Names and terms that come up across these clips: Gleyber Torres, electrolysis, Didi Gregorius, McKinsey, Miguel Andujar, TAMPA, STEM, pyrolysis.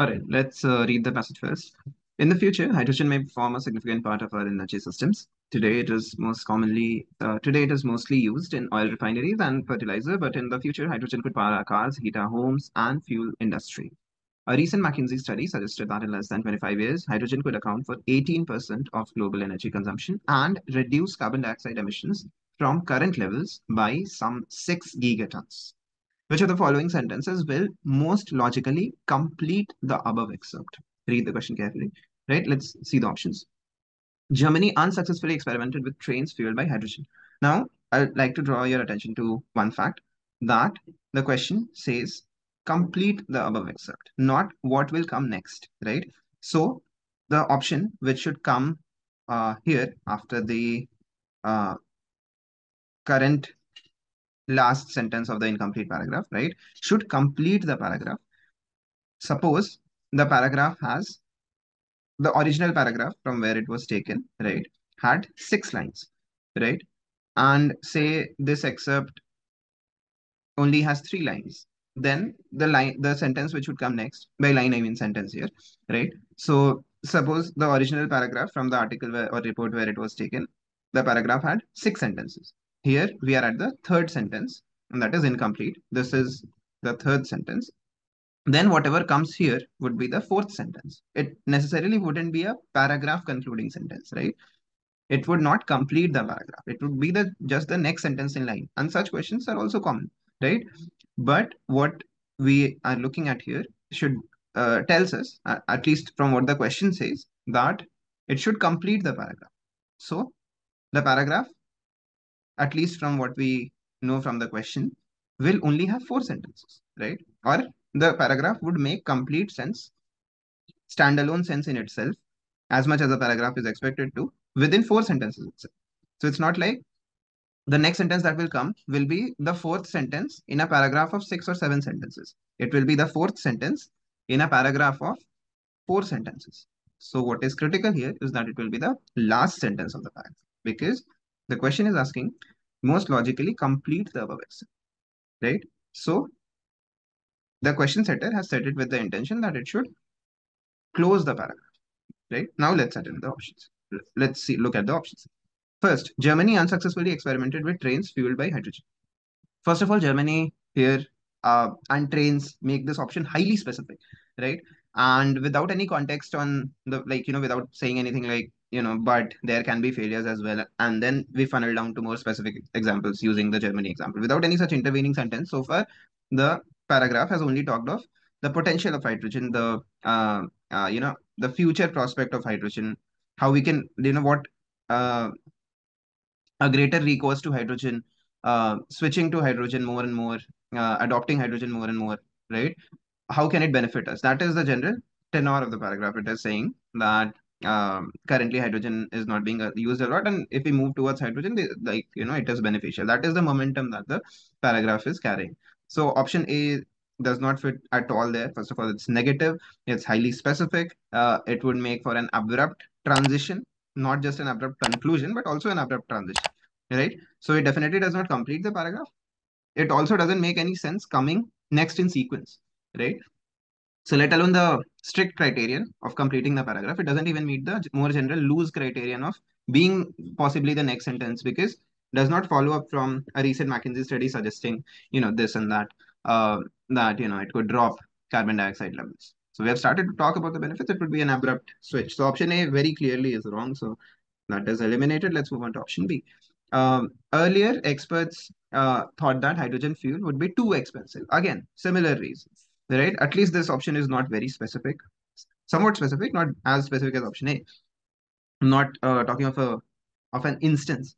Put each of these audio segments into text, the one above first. All right, let's read the passage first. In the future, hydrogen may form a significant part of our energy systems. Today, it is mostly used in oil refineries and fertilizer, but in the future, hydrogen could power our cars, heat our homes, and fuel industry. A recent McKinsey study suggested that in less than 25 years, hydrogen could account for 18% of global energy consumption and reduce carbon dioxide emissions from current levels by some 6 gigatons. Which of the following sentences will most logically complete the above excerpt? Read the question carefully, right? Let's see the options. Germany unsuccessfully experimented with trains fueled by hydrogen. Now, I'd like to draw your attention to one fact, that the question says complete the above excerpt, not what will come next, right? So the option which should come here after the current last sentence of the incomplete paragraph, right, should complete the paragraph. Suppose the paragraph has, the original paragraph from where it was taken, right, had 6 lines, right? And say this excerpt only has 3 lines. Then the sentence which would come next, by line I mean sentence here, right? So suppose the original paragraph from the article where, or report where it was taken, the paragraph had 6 sentences. Here we are at the 3rd sentence, and that is incomplete. This is the 3rd sentence. Then whatever comes here would be the 4th sentence. It necessarily wouldn't be a paragraph concluding sentence, right? It would not complete the paragraph. It would be just the next sentence in line. And such questions are also common, right? But what we are looking at here should tells us, at least from what the question says, that it should complete the paragraph. So the paragraph, at least from what we know from the question, will only have 4 sentences, right? Or the paragraph would make complete sense, standalone sense in itself, as much as a paragraph is expected to, within 4 sentences itself. So it's not like the next sentence that will come will be the 4th sentence in a paragraph of 6 or 7 sentences. It will be the 4th sentence in a paragraph of 4 sentences. So what is critical here is that it will be the last sentence of the paragraph, because the question is asking, most logically complete the above excerpt, right? So the question setter has set it with the intention that it should close the paragraph, right? Now let's attend the options. Let's see, look at the options. First, Germany unsuccessfully experimented with trains fueled by hydrogen. First of all, Germany here and trains make this option highly specific, right? And without any context on the, like, you know, without saying anything like, you know, but there can be failures as well. And then we funnel down to more specific examples using the Germany example. Without any such intervening sentence, so far, the paragraph has only talked of the potential of hydrogen, the, you know, the future prospect of hydrogen, how we can, you know, what a greater recourse to hydrogen, switching to hydrogen more and more, adopting hydrogen more and more, right? How can it benefit us? That is the general tenor of the paragraph. It is saying that currently hydrogen is not being used a lot, and if we move towards hydrogen, like, you know, it is beneficial. That is the momentum that the paragraph is carrying. So option A does not fit at all there. First of all, it's negative. It's highly specific. It would make for an abrupt transition, not just an abrupt conclusion, but also an abrupt transition, right? So it definitely does not complete the paragraph. It also doesn't make any sense coming next in sequence, right? So let alone the strict criterion of completing the paragraph, it doesn't even meet the more general loose criterion of being possibly the next sentence, because it does not follow up from a recent McKinsey study suggesting, you know, this and that, that, you know, it could drop carbon dioxide levels. So we have started to talk about the benefits. It would be an abrupt switch. So option A very clearly is wrong. So that is eliminated. Let's move on to option B. Earlier, experts thought that hydrogen fuel would be too expensive. Again, similar reasons, right? At least this option is not very specific, somewhat specific, not as specific as option A. I'm not talking of an instance.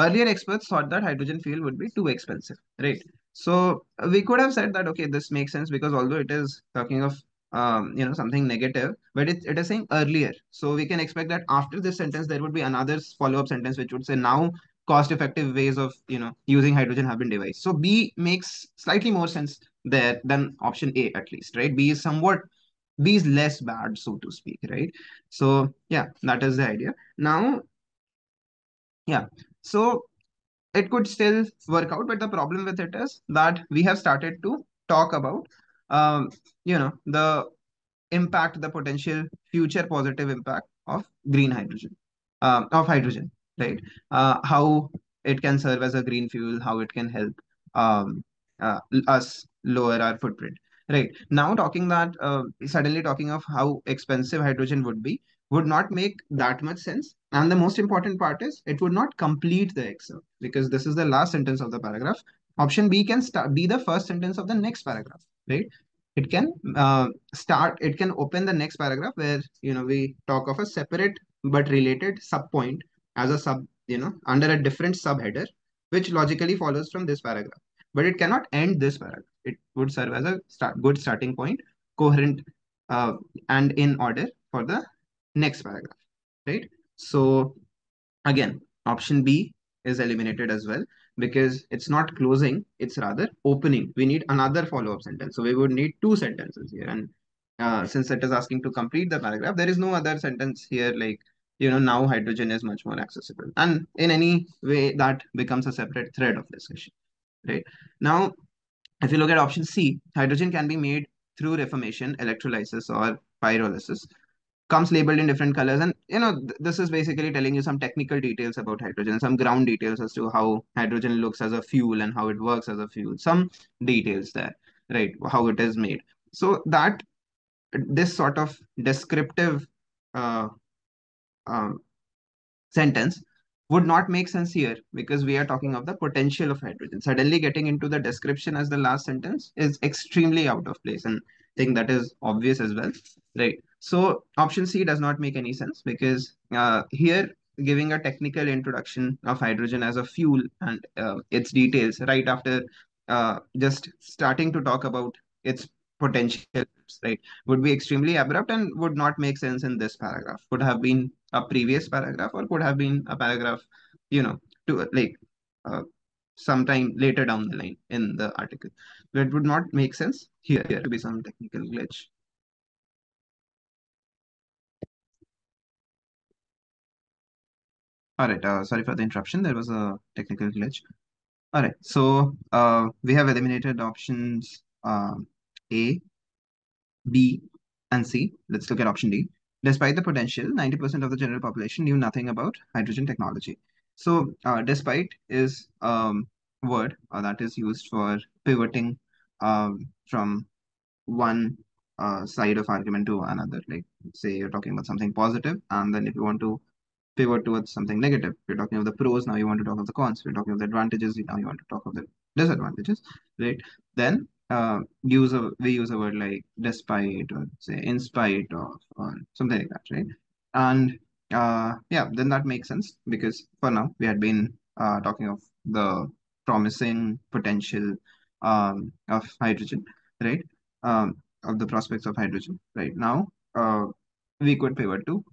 Earlier, experts thought that hydrogen fuel would be too expensive, right? So we could have said that, okay, this makes sense, because although it is talking of you know, something negative, but it is saying earlier. So we can expect that after this sentence, there would be another follow-up sentence which would say, now cost-effective ways of, you know, using hydrogen have been devised. So B makes slightly more sense there than option A, at least, right? B is less bad, so to speak, right? So yeah, that is the idea. Now, yeah, so it could still work out, but the problem with it is that we have started to talk about, you know, the impact the potential future positive impact of green hydrogen, right? How it can serve as a green fuel, how it can help us lower our footprint, right? Now talking that, suddenly talking of how expensive hydrogen would be, would not make that much sense. And the most important part is it would not complete the excerpt, because this is the last sentence of the paragraph. Option B can be the first sentence of the next paragraph, right? It can it can open the next paragraph where, you know, we talk of a separate but related sub point as a sub, under a different subheader, which logically follows from this paragraph, but it cannot end this paragraph. It would serve as a good starting point, coherent and in order for the next paragraph, right? So again, option B is eliminated as well, because it's not closing, it's rather opening. We need another follow-up sentence. So we would need two sentences here. And since it is asking to complete the paragraph, there is no other sentence here like, now hydrogen is much more accessible. And in any way, that becomes a separate thread of discussion, right? Now, if you look at option C, hydrogen can be made through reformation, electrolysis, or pyrolysis. Comes labeled in different colors, and this is basically telling you some technical details about hydrogen, some ground details as to how hydrogen looks as a fuel and how it works as a fuel, some details there, right, how it is made. So that this sort of descriptive sentence would not make sense here, because we are talking of the potential of hydrogen. Suddenly getting into the description as the last sentence is extremely out of place, and I think that is obvious as well, right? So option C does not make any sense, because here giving a technical introduction of hydrogen as a fuel and its details right after just starting to talk about its potential, right, would be extremely abrupt and would not make sense in this paragraph. Could have been a previous paragraph, or could have been a paragraph, to like sometime later down the line in the article. But it would not make sense here. There could be some technical glitch. All right, sorry for the interruption. There was a technical glitch. All right, so we have eliminated options A, B, and C. Let's look at option D. Despite the potential, 90% of the general population knew nothing about hydrogen technology. So despite is a word that is used for pivoting from one side of argument to another. Like, say you're talking about something positive, and then if you want to pivot towards something negative. We're talking of the pros, now you want to talk of the cons. We're talking of the advantages, now you want to talk of the disadvantages, right? Then we use a word like despite, or say in spite of, or something like that, right? And yeah, then that makes sense, because for now we had been talking of the promising potential of hydrogen, right? Of the prospects of hydrogen, right? Now we could pivot to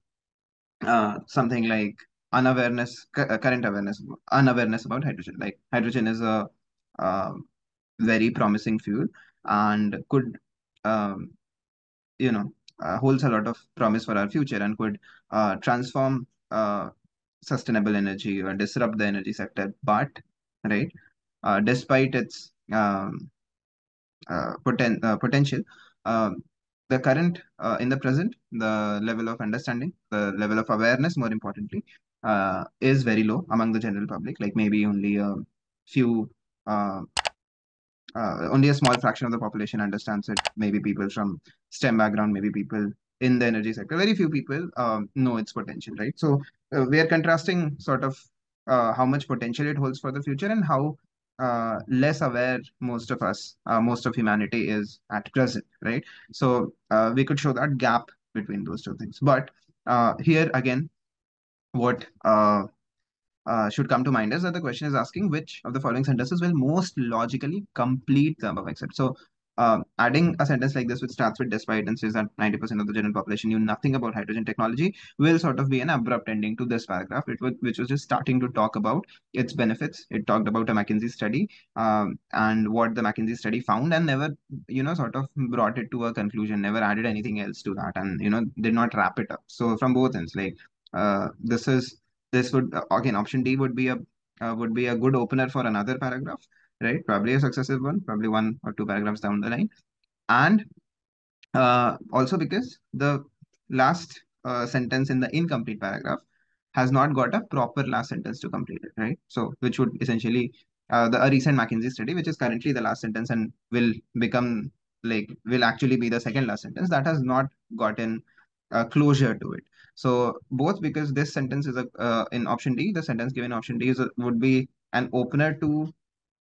something like unawareness, current awareness, unawareness about hydrogen. Like, hydrogen is a very promising fuel and could, holds a lot of promise for our future, and could transform sustainable energy or disrupt the energy sector. But, right, despite its potential, the current, in the present, the level of understanding, the level of awareness, more importantly, is very low among the general public. Like, maybe only a few, only a small fraction of the population understands it. Maybe people from STEM background, maybe people in the energy sector, very few people know its potential, right? So we are contrasting sort of how much potential it holds for the future, and how less aware most of us, most of humanity is at present, right? So we could show that gap between those two things. But here again, what should come to mind is that the question is asking which of the following sentences will most logically complete the above except. So adding a sentence like this, which starts with despite and says that 90% of the general population knew nothing about hydrogen technology, will sort of be an abrupt ending to this paragraph, which was just starting to talk about its benefits. It talked about a McKinsey study and what the McKinsey study found, and never, sort of brought it to a conclusion, never added anything else to that, and, did not wrap it up. So from both ends, like, this would, again, option D would be a good opener for another paragraph, right? Probably a successive one, probably one or two paragraphs down the line. And Also because the last sentence in the incomplete paragraph has not got a proper last sentence to complete it, right? So which would essentially a recent McKinsey study, which is currently the last sentence and will become like will actually be the second last sentence, that has not gotten closure to it. So both because this sentence is in option D, the sentence given option D is would be an opener to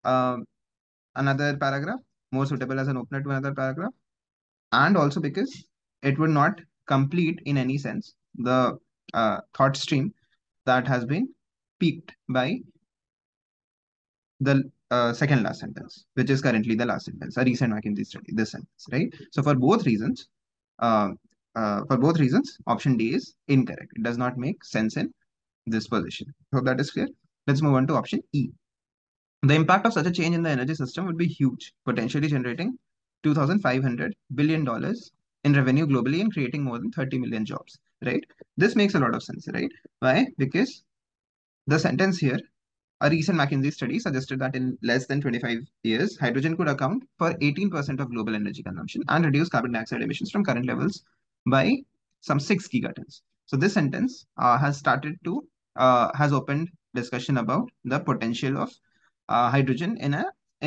another paragraph, more suitable as an opener to another paragraph, and also because it would not complete in any sense the thought stream that has been piqued by the second last sentence, which is currently the last sentence, a recent McKinsey study, this sentence, right? So for both reasons, option D is incorrect. It does not make sense in this position. Hope that is clear. Let's move on to option E. The impact of such a change in the energy system would be huge, potentially generating $2,500 billion in revenue globally and creating more than 30 million jobs, right? This makes a lot of sense, right? Why? Because the sentence here, a recent McKinsey study suggested that in less than 25 years, hydrogen could account for 18% of global energy consumption and reduce carbon dioxide emissions from current levels by some 6 gigatons. So this sentence has opened discussion about the potential of hydrogen in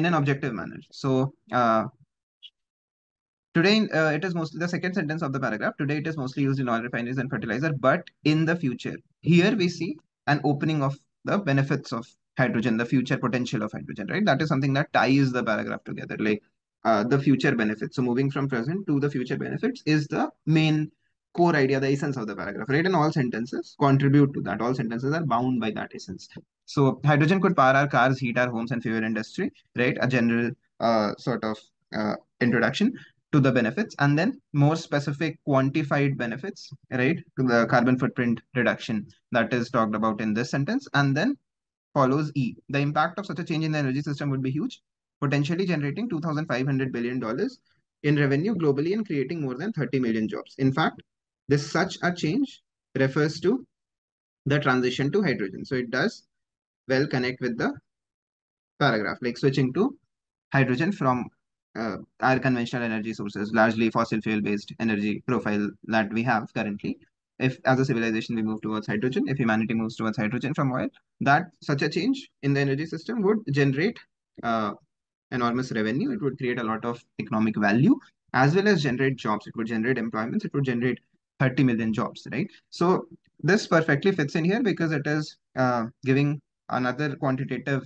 an objective manner. So today it is mostly the second sentence of the paragraph. Today it is mostly used in oil refineries and fertilizer, but in the future, here we see an opening of the benefits of hydrogen, the future potential of hydrogen, right? That is something that ties the paragraph together, like the future benefits. So moving from present to the future benefits is the main core idea, the essence of the paragraph, right? And all sentences contribute to that. All sentences are bound by that essence. So hydrogen could power our cars, heat our homes, and fuel industry, right? A general sort of introduction to the benefits, and then more specific quantified benefits, right? The carbon footprint reduction that is talked about in this sentence, and then follows E. The impact of such a change in the energy system would be huge, potentially generating $2,500 billion in revenue globally and creating more than 30 million jobs. In fact, this such a change refers to the transition to hydrogen. So it does well connect with the paragraph, like switching to hydrogen from our conventional energy sources, largely fossil fuel based energy profile that we have currently. If as a civilization we move towards hydrogen, if humanity moves towards hydrogen from oil, that such a change in the energy system would generate enormous revenue. It would create a lot of economic value as well as generate jobs. It would generate employments. It would generate 30 million jobs, right? So this perfectly fits in here because it is giving another quantitative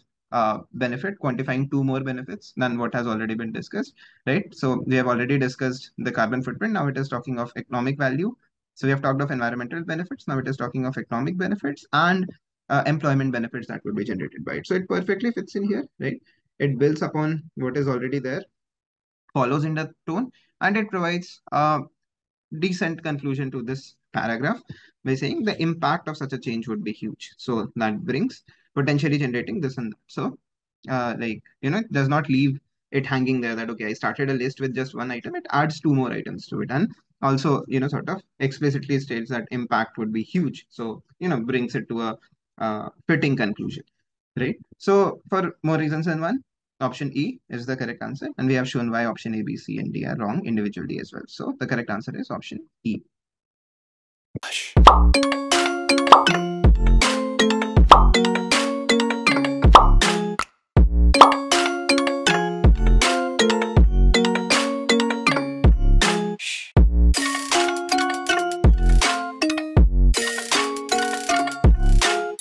benefit, quantifying two more benefits than what has already been discussed, right? So we have already discussed the carbon footprint. Now it is talking of economic value. So we have talked of environmental benefits. Now it is talking of economic benefits and employment benefits that would be generated by it. So it perfectly fits in here, right? It builds upon what is already there, follows in the tone, and it provides a decent conclusion to this paragraph by saying the impact of such a change would be huge. So that brings potentially generating this and that. So it does not leave it hanging there that, okay, I started a list with just one item. It adds two more items to it. And also, sort of explicitly states that impact would be huge. So, brings it to a fitting conclusion, right? So for more reasons than one, option E is the correct answer. And we have shown why option A, B, C, and D are wrong individually as well. So the correct answer is option E.